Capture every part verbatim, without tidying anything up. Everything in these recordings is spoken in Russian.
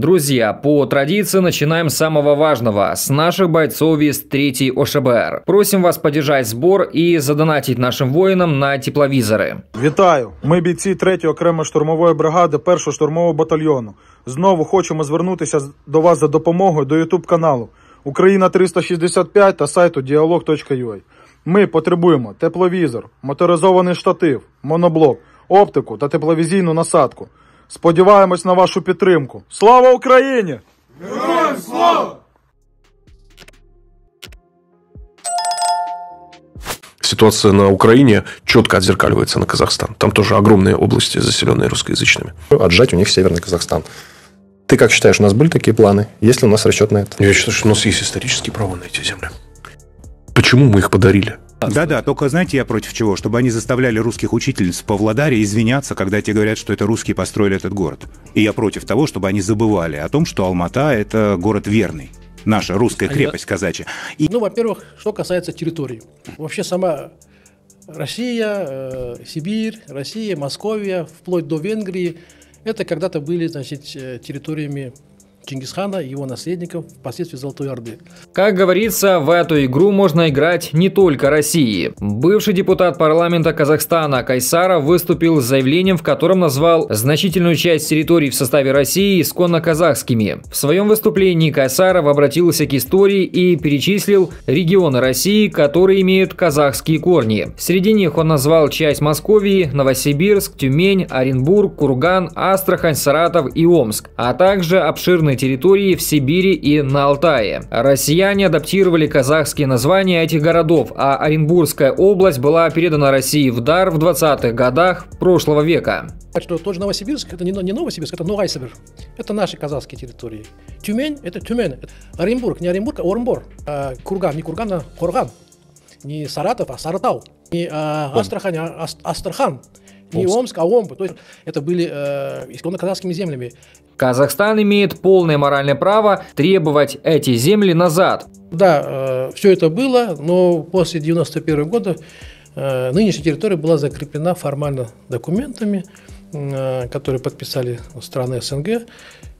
Друзья, по традиции начинаем с самого важного, с наших бойцов из третьей ОШБР. Просим вас поддержать сбор и задонатить нашим воинам на тепловизоры. Вітаю! Ми бійці третьої окремої штурмової бригади першого штурмового батальйону. Знову хочемо звернутися до вас за допомогою до ютуб-каналу Україна триста шістдесят п'ять та сайту діалог крапка ю а. Ми потребуємо тепловізор, моторизований штатив, моноблок, оптику та тепловізійну насадку. Сподіваємось на вашу підтримку. Слава Україні! Героям слава! Ситуация на Украине четко отзеркаливается на Казахстан. Там тоже огромные области, заселенные русскоязычными. Отжать у них Северный Казахстан. Ты как считаешь, у нас были такие планы? Есть ли у нас расчет на это? Я считаю, что у нас есть исторические права на эти земли. Почему мы их подарили? Да-да, только знаете, я против чего? Чтобы они заставляли русских учительниц в Павлодаре извиняться, когда те говорят, что это русские построили этот город. И я против того, чтобы они забывали о том, что Алмата – это город верный. Наша русская крепость казачья. И... Ну, во-первых, что касается территории. Вообще сама Россия, э, Сибирь, Россия, Московия, вплоть до Венгрии, это когда-то были, значит, территориями Чингисхана, его наследников, впоследствии Золотой Орды. Как говорится, в эту игру можно играть не только России. Бывший депутат парламента Казахстана Кайсаров выступил с заявлением, в котором назвал значительную часть территорий в составе России исконно казахскими. В своем выступлении Кайсаров обратился к истории и перечислил регионы России, которые имеют казахские корни. Среди них он назвал часть Московии, Новосибирск, Тюмень, Оренбург, Курган, Астрахань, Саратов и Омск, а также обширные территории в Сибири и на Алтае. Россияне адаптировали казахские названия этих городов, а Оренбургская область была передана России в дар в двадцатых годах прошлого века. Так что тоже Новосибирск, это не Новосибирск, это Ногайсибир. Это наши казахские территории. Тюмень, это Тюмень. Оренбург, не Оренбург, а Оренбор. А Курган, не Курган, а Курган. Не Саратов, а Саратау. Не а, Астрахань, а Астрахан. Не Омск, а Омб. То есть это были э, исконно казахскими землями. Казахстан имеет полное моральное право требовать эти земли назад. Да, э, все это было, но после девяносто первого года э, нынешняя территория была закреплена формально документами, э, которые подписали страны СНГ.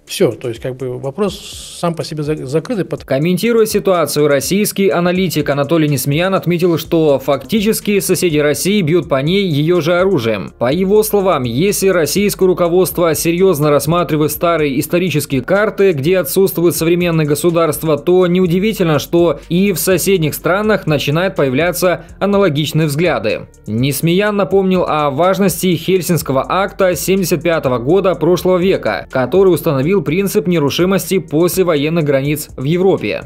Все, то есть как бы вопрос сам по себе закрытый. Комментируя ситуацию, российский аналитик Анатолий Несмеян отметил, что фактически соседи России бьют по ней ее же оружием. По его словам, если российское руководство серьезно рассматривает старые исторические карты, где отсутствуют современные государства, то неудивительно, что и в соседних странах начинают появляться аналогичные взгляды. Несмеян напомнил о важности Хельсинского акта семьдесят пятого года прошлого века, который установил принцип нерушимости послевоенных границ в Европе.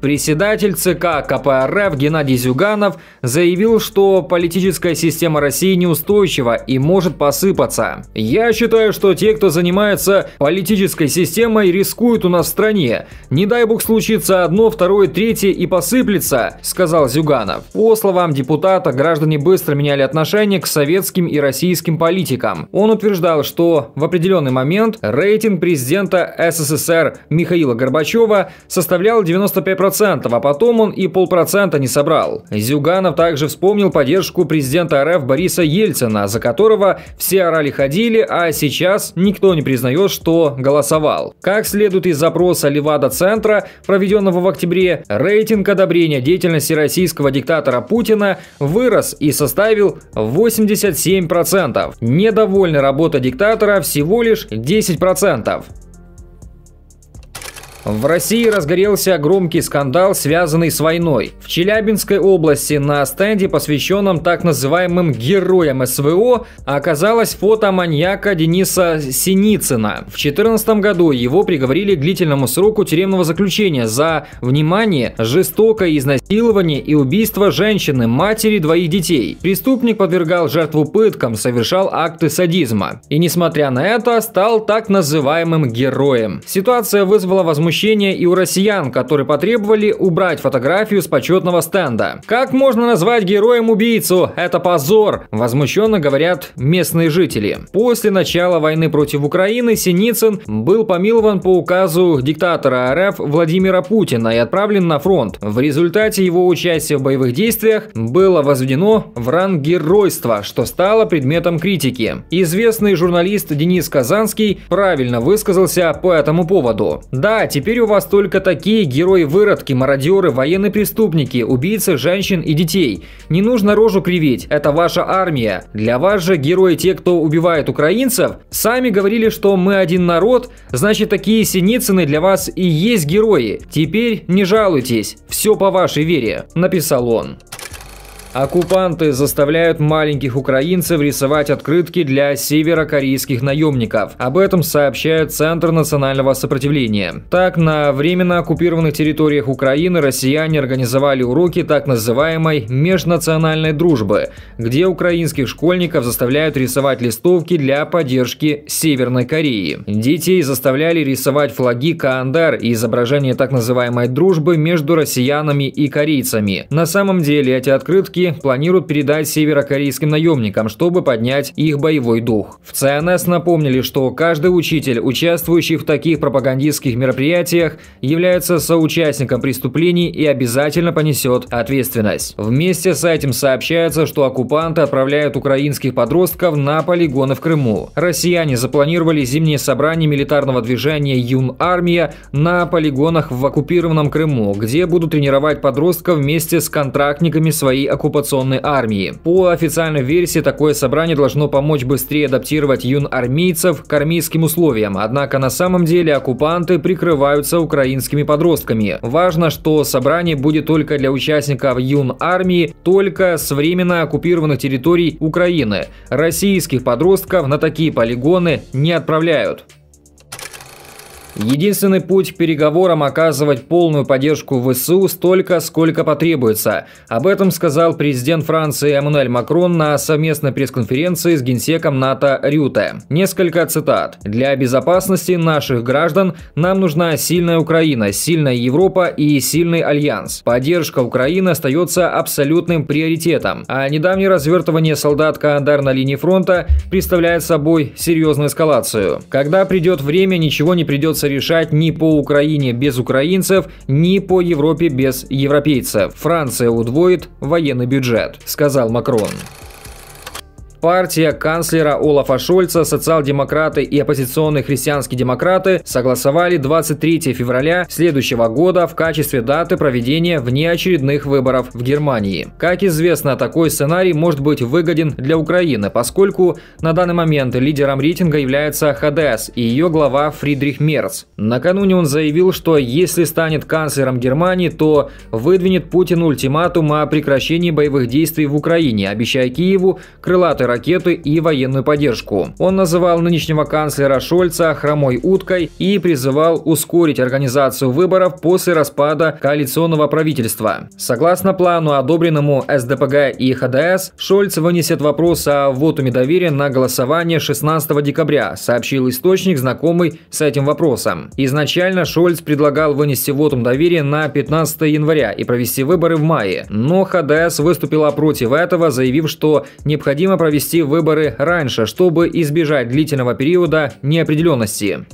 Председатель ЦК КПРФ Геннадий Зюганов заявил, что политическая система России неустойчива и может посыпаться. «Я считаю, что те, кто занимается политической системой, рискуют у нас в стране. Не дай бог случится одно, второе, третье и посыплется», – сказал Зюганов. По словам депутата, граждане быстро меняли отношение к советским и российским политикам. Он утверждал, что в определенный момент рейтинг президента СССР Михаила Горбачева составлял девяносто пять процентов. А потом он и полпроцента не собрал. Зюганов также вспомнил поддержку президента РФ Бориса Ельцина, за которого все орали-ходили, а сейчас никто не признает, что голосовал. Как следует из запроса Левада-центра, проведенного в октябре, рейтинг одобрения деятельности российского диктатора Путина вырос и составил восемьдесят семь процентов. Недовольны работой диктатора всего лишь десять процентов. В России разгорелся громкий скандал, связанный с войной. В Челябинской области на стенде, посвященном так называемым героям СВО, оказалось фото маньяка Дениса Синицына. В две тысячи четырнадцатом году его приговорили к длительному сроку тюремного заключения за, внимание, жестокое изнасилование и убийство женщины, матери двоих детей. Преступник подвергал жертву пыткам, совершал акты садизма. И, несмотря на это, стал так называемым героем. Ситуация вызвала возмущение возмущение и у россиян, которые потребовали убрать фотографию с почетного стенда. «Как можно назвать героем убийцу? Это позор!» – возмущенно говорят местные жители. После начала войны против Украины Синицын был помилован по указу диктатора РФ Владимира Путина и отправлен на фронт. В результате его участия в боевых действиях было возведено в ранг геройства, что стало предметом критики. Известный журналист Денис Казанский правильно высказался по этому поводу. «Да, теперь у вас только такие герои-выродки, мародеры, военные преступники, убийцы женщин и детей. Не нужно рожу кривить, это ваша армия. Для вас же герои те, кто убивает украинцев, сами говорили, что мы один народ, значит такие Синицыны для вас и есть герои. Теперь не жалуйтесь, все по вашей вере», – написал он. Оккупанты заставляют маленьких украинцев рисовать открытки для северокорейских наемников. Об этом сообщает Центр национального сопротивления. Так, на временно оккупированных территориях Украины россияне организовали уроки так называемой межнациональной дружбы, где украинских школьников заставляют рисовать листовки для поддержки Северной Кореи. Детей заставляли рисовать флаги Каандар и изображение так называемой дружбы между россиянами и корейцами. На самом деле эти открытки планируют передать северокорейским наемникам, чтобы поднять их боевой дух. В ЦНС напомнили, что каждый учитель, участвующий в таких пропагандистских мероприятиях, является соучастником преступлений и обязательно понесет ответственность. Вместе с этим сообщается, что оккупанты отправляют украинских подростков на полигоны в Крыму. Россияне запланировали зимнее собрание милитарного движения «Юн армия» на полигонах в оккупированном Крыму, где будут тренировать подростков вместе с контрактниками своей оккупации. оккупационной армии. По официальной версии, такое собрание должно помочь быстрее адаптировать юнармейцев к армейским условиям, однако на самом деле оккупанты прикрываются украинскими подростками. Важно, что собрание будет только для участников юнармии, только с временно оккупированных территорий Украины. Российских подростков на такие полигоны не отправляют. Единственный путь к переговорам – оказывать полную поддержку ВСУ столько, сколько потребуется. Об этом сказал президент Франции Эммануэль Макрон на совместной пресс-конференции с генсеком НАТО Рюте. Несколько цитат. «Для безопасности наших граждан нам нужна сильная Украина, сильная Европа и сильный альянс. Поддержка Украины остается абсолютным приоритетом, а недавнее развертывание солдат Каандар на линии фронта представляет собой серьезную эскалацию. Когда придет время, ничего не придется решать ни по Украине без украинцев, ни по Европе без европейцев. Франция удвоит военный бюджет», – сказал Макрон. Партия канцлера Олафа Шольца, социал-демократы и оппозиционные христианские демократы согласовали двадцать третье февраля следующего года в качестве даты проведения внеочередных выборов в Германии. Как известно, такой сценарий может быть выгоден для Украины, поскольку на данный момент лидером рейтинга является ХДС и ее глава Фридрих Мерц. Накануне он заявил, что если станет канцлером Германии, то выдвинет Путину ультиматум о прекращении боевых действий в Украине, обещая Киеву крылатые ракеты и военную поддержку. Он называл нынешнего канцлера Шольца хромой уткой и призывал ускорить организацию выборов после распада коалиционного правительства. Согласно плану, одобренному СДПГ и ХДС, Шольц вынесет вопрос о вотуме доверия на голосование шестнадцатого декабря, сообщил источник, знакомый с этим вопросом. Изначально Шольц предлагал вынести вотум доверия на пятнадцатое января и провести выборы в мае, но ХДС выступила против этого, заявив, что необходимо провести провести выборы раньше, чтобы избежать длительного периода неопределенности.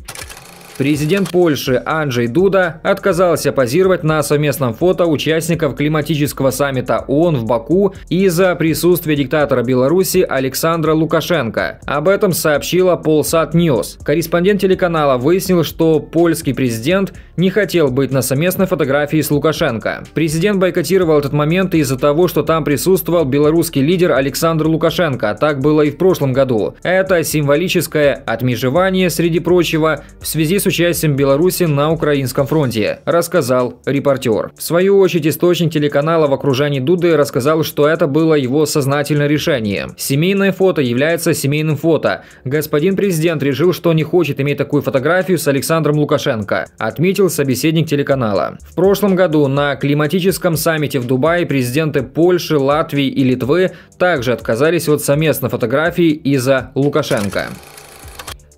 Президент Польши Анджей Дуда отказался позировать на совместном фото участников климатического саммита ООН в Баку из-за присутствия диктатора Беларуси Александра Лукашенко. Об этом сообщила Polsat News. Корреспондент телеканала выяснил, что польский президент не хотел быть на совместной фотографии с Лукашенко. Президент бойкотировал этот момент из-за того, что там присутствовал белорусский лидер Александр Лукашенко. Так было и в прошлом году. Это символическое отмежевание, среди прочего, в связи с с участием Беларуси на украинском фронте, рассказал репортер. В свою очередь, источник телеканала в окружении Дуды рассказал, что это было его сознательное решение. «Семейное фото является семейным фото. Господин президент решил, что не хочет иметь такую фотографию с Александром Лукашенко», отметил собеседник телеканала. В прошлом году на климатическом саммите в Дубае президенты Польши, Латвии и Литвы также отказались от совместной фотографии из-за Лукашенко.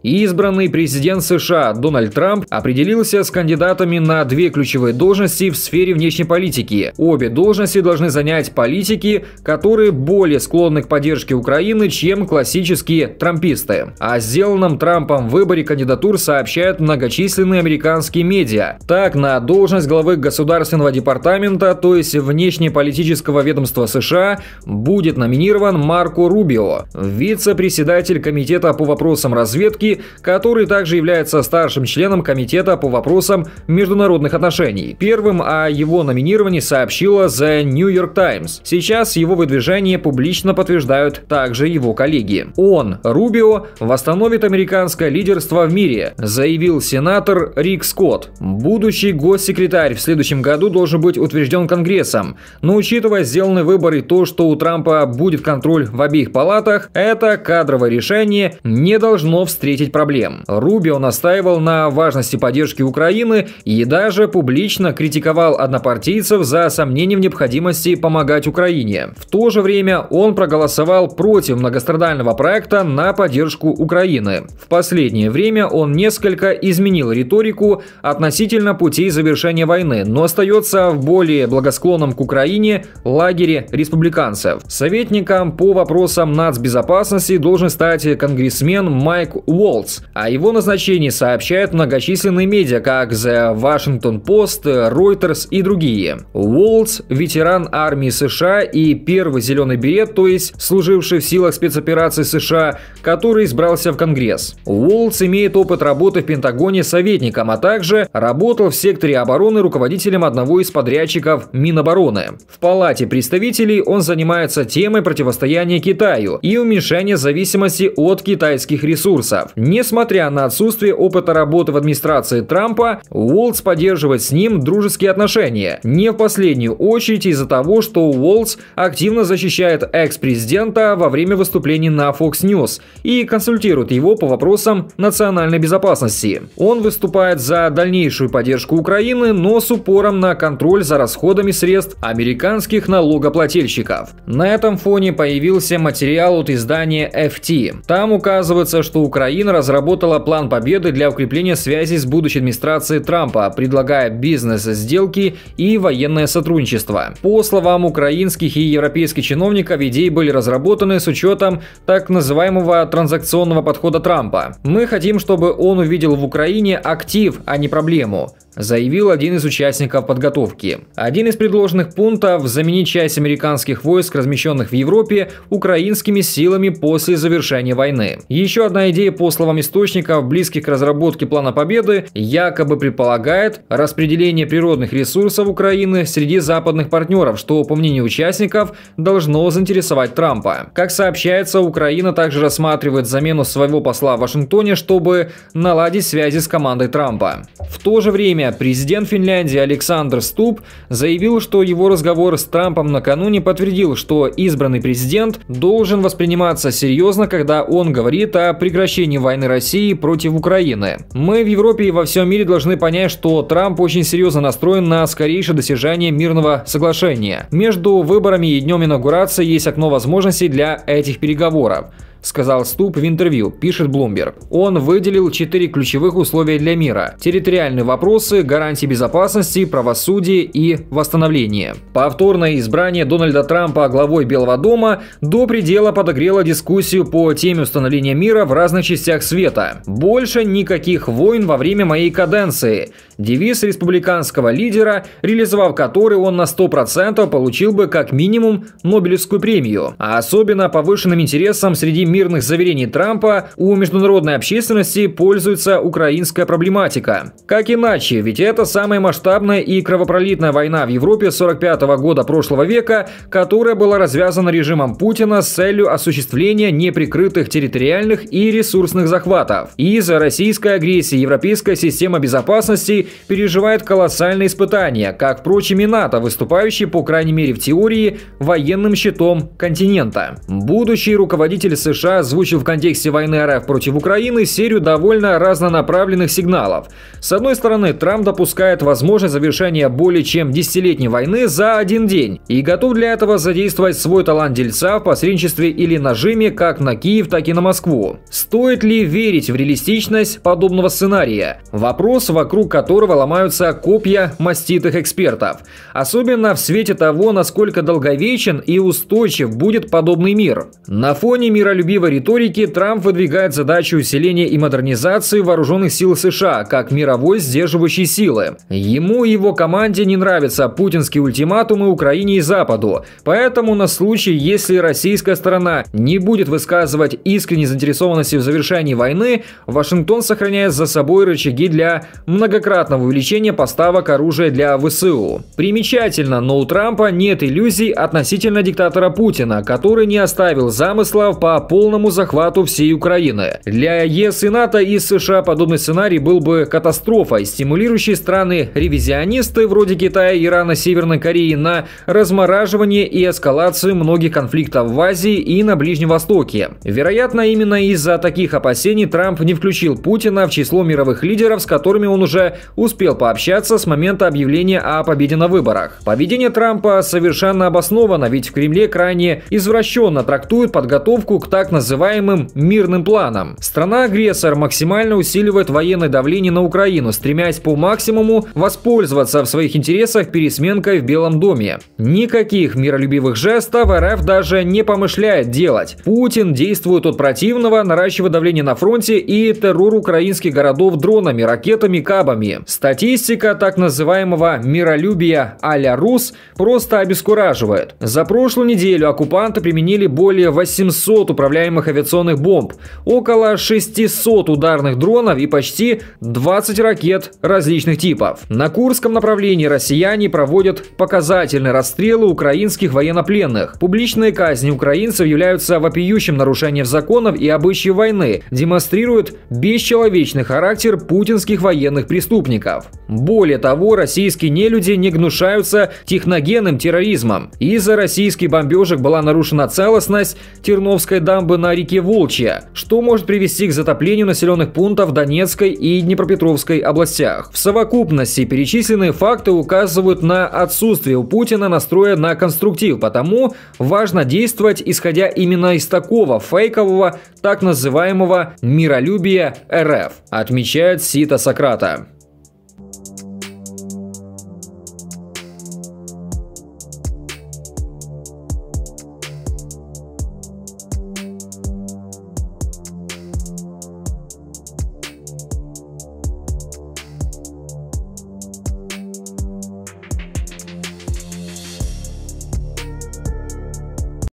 Избранный президент США Дональд Трамп определился с кандидатами на две ключевые должности в сфере внешней политики. Обе должности должны занять политики, которые более склонны к поддержке Украины, чем классические трамписты. О сделанном Трампом выборе кандидатур сообщают многочисленные американские медиа. Так, на должность главы Государственного департамента, то есть внешнеполитического ведомства США, будет номинирован Марко Рубио, вице-председатель комитета по вопросам разведки, который также является старшим членом комитета по вопросам международных отношений. Первым о его номинировании сообщила The New York Times. Сейчас его выдвижение публично подтверждают также его коллеги. Он, Рубио, восстановит американское лидерство в мире, заявил сенатор Рик Скотт. Будущий госсекретарь в следующем году должен быть утвержден Конгрессом, но учитывая сделанный выбор и то, что у Трампа будет контроль в обеих палатах, это кадровое решение не должно встретить проблем. Рубио настаивал на важности поддержки Украины и даже публично критиковал однопартийцев за сомнения в необходимости помогать Украине. В то же время он проголосовал против многострадального проекта на поддержку Украины. В последнее время он несколько изменил риторику относительно путей завершения войны, но остается в более благосклонном к Украине лагере республиканцев. Советником по вопросам нацбезопасности должен стать конгрессмен Майк Уолл. О его назначении сообщают многочисленные медиа, как The Washington Post, Reuters и другие. Уолл – ветеран армии США и первый зеленый берет, то есть служивший в силах спецопераций США, который избрался в Конгресс. Уолл имеет опыт работы в Пентагоне советником, а также работал в секторе обороны руководителем одного из подрядчиков Минобороны. В Палате представителей он занимается темой противостояния Китаю и уменьшения зависимости от китайских ресурсов. Несмотря на отсутствие опыта работы в администрации Трампа, Уоллс поддерживает с ним дружеские отношения. Не в последнюю очередь из-за того, что Уоллс активно защищает экс-президента во время выступлений на Fox News и консультирует его по вопросам национальной безопасности. Он выступает за дальнейшую поддержку Украины, но с упором на контроль за расходами средств американских налогоплательщиков. На этом фоне появился материал от издания эф ти. Там указывается, что Украина разработала план победы для укрепления связи с будущей администрацией Трампа, предлагая бизнес-сделки и военное сотрудничество. По словам украинских и европейских чиновников, идеи были разработаны с учетом так называемого транзакционного подхода Трампа. «Мы хотим, чтобы он увидел в Украине актив, а не проблему», заявил один из участников подготовки. Один из предложенных пунктов – заменить часть американских войск, размещенных в Европе, украинскими силами после завершения войны. Еще одна идея, по словам источников, близких к разработке плана победы, якобы предполагает распределение природных ресурсов Украины среди западных партнеров, что, по мнению участников, должно заинтересовать Трампа. Как сообщается, Украина также рассматривает замену своего посла в Вашингтоне, чтобы наладить связи с командой Трампа. В то же время президент Финляндии Александр Стубб заявил, что его разговор с Трампом накануне подтвердил, что избранный президент должен восприниматься серьезно, когда он говорит о прекращении войны России против Украины. «Мы в Европе и во всем мире должны понять, что Трамп очень серьезно настроен на скорейшее достижение мирного соглашения. Между выборами и днем инаугурации есть окно возможностей для этих переговоров», сказал Стубб в интервью, пишет Блумберг. Он выделил четыре ключевых условия для мира: территориальные вопросы, гарантии безопасности, правосудие и восстановление. Повторное избрание Дональда Трампа главой Белого дома до предела подогрело дискуссию по теме установления мира в разных частях света. «Больше никаких войн во время моей каденции» — девиз республиканского лидера, реализовав который он на сто процентов получил бы как минимум Нобелевскую премию. А особенно повышенным интересом среди мирных заверений Трампа у международной общественности пользуется украинская проблематика. Как иначе, ведь это самая масштабная и кровопролитная война в Европе сорок пятого года прошлого века, которая была развязана режимом Путина с целью осуществления неприкрытых территориальных и ресурсных захватов. Из-за российской агрессии европейская система безопасности переживает колоссальные испытания, как, впрочем, и НАТО, выступающий, по крайней мере в теории, военным щитом континента. Будущий руководитель США США, озвучил в контексте войны РФ против Украины серию довольно разнонаправленных сигналов. С одной стороны, Трамп допускает возможность завершения более чем десятилетней войны за один день и готов для этого задействовать свой талант дельца в посредничестве или нажиме как на Киев, так и на Москву. Стоит ли верить в реалистичность подобного сценария? Вопрос, вокруг которого ломаются копья маститых экспертов. Особенно в свете того, насколько долговечен и устойчив будет подобный мир. На фоне миролюбивой риторики Трамп выдвигает задачу усиления и модернизации вооруженных сил США как мировой сдерживающей силы. Ему и его команде не нравятся путинские ультиматумы Украине и Западу, поэтому на случай, если российская сторона не будет высказывать искренней заинтересованности в завершении войны, Вашингтон сохраняет за собой рычаги для многократного увеличения поставок оружия для ВСУ. Примечательно, но у Трампа нет иллюзий относительно диктатора Путина, который не оставил замыслов по полному захвату всей Украины. Для ЕС и НАТО и США подобный сценарий был бы катастрофой, стимулирующей страны-ревизионисты вроде Китая, Ирана, Северной Кореи на размораживание и эскалацию многих конфликтов в Азии и на Ближнем Востоке. Вероятно, именно из-за таких опасений Трамп не включил Путина в число мировых лидеров, с которыми он уже успел пообщаться с момента объявления о победе на выборах. Поведение Трампа совершенно обосновано, ведь в Кремле крайне извращенно трактуют подготовку к так называемым мирным планам. Страна-агрессор максимально усиливает военное давление на Украину, стремясь по максимуму воспользоваться в своих интересах пересменкой в Белом доме. Никаких миролюбивых жестов РФ даже не помышляет делать. Путин действует от противного, наращивая давление на фронте и террор украинских городов дронами, ракетами, кабами. Статистика так называемого миролюбия а-ля рус просто обескураживает. За прошлую неделю оккупанты применили более восьмисот управляемых авиационных бомб, около шестисот ударных дронов и почти двадцати ракет различных типов. На Курском направлении россияне проводят показательные расстрелы украинских военнопленных. Публичные казни украинцев являются вопиющим нарушением законов и обычаев войны, демонстрируют бесчеловечный характер путинских военных преступников. Более того, российские нелюди не гнушаются техногенным терроризмом. Из-за российских бомбежек была нарушена целостность Терновской дамбы на реке Волчья, что может привести к затоплению населенных пунктов Донецкой и Днепропетровской областях. В совокупности перечисленные факты указывают на отсутствие у Путина настроя на конструктив, потому важно действовать, исходя именно из такого фейкового так называемого миролюбия РФ, отмечает Сита Сократа.